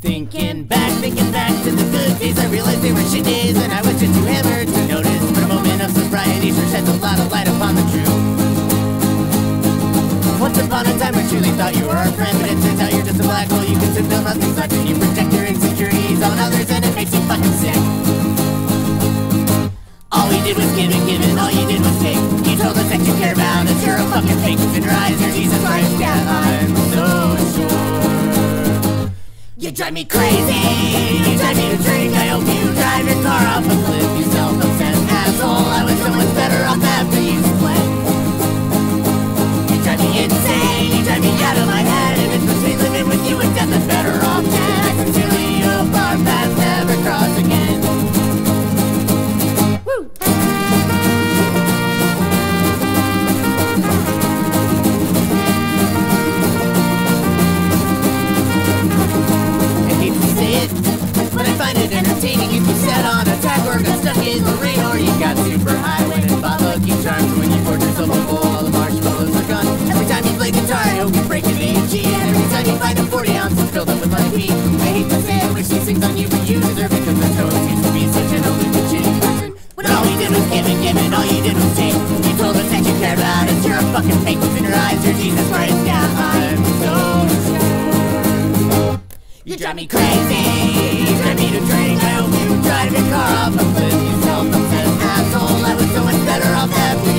Thinking back to the good days, I realized they were shit days, and I was just too hammered to notice. But a moment of sobriety sure sheds a lot of light upon the truth. Once upon a time, I truly thought you were our friend, but it turns out you're just a black hole. You consume till nothing's left, and you project your insecurities on others, and it makes you fucking sick. All we did was give and give, and all you did was take. You told us that you care about us, you're a fucking fake. You can rise, your Jesus Christ, yeah, I'm so sure. You drive me crazy, you drive me to drink, I hope you drive your car off a cliff, you self-obsessed asshole, I wish someone's better off after you split. You drive me insane, you drive me out of my head, and it's between living with you and death, I'm better off dead. I sincerely hope our paths never cross again. Entertaining if you sat on a tag or got stuck in the rain, or you got super high when it bought lucky charms. When you poured yourself a bowl, all the marshmallows are gone. Every time you play guitar, I hope you break an AG, and every time you find a 40 ounce it's filled up with my feet. I hate to say it when she sings on you, but you deserve it, cause the toast used to be such an elusive cheating person. When all you did was give and all you did was take. You told us that you cared about us, you're a fucking fake. What's in your eyes, you're Jesus Christ, yeah, I'm so sure. You drive me crazy, you drive me to drink, I hope you drive your car off a cliff, you self-obsessed asshole, I was so much better off after you.